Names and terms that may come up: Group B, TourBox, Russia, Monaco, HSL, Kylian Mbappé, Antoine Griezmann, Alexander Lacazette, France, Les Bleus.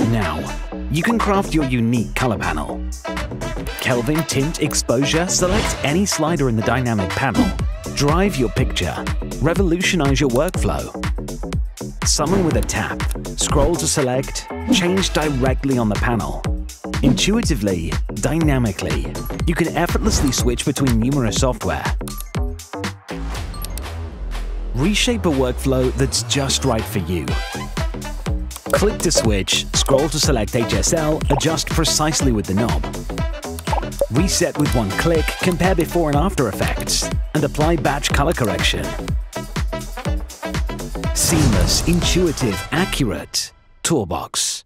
Now, you can craft your unique color panel. Kelvin, tint, exposure, select any slider in the dynamic panel. Drive your picture. Revolutionize your workflow. Summon with a tap. Scroll to select. Change directly on the panel. Intuitively, dynamically, you can effortlessly switch between numerous software. Reshape a workflow that's just right for you. Click to switch, scroll to select HSL, adjust precisely with the knob. Reset with one click, compare before and after effects, and apply batch color correction. Seamless, intuitive, accurate. TourBox.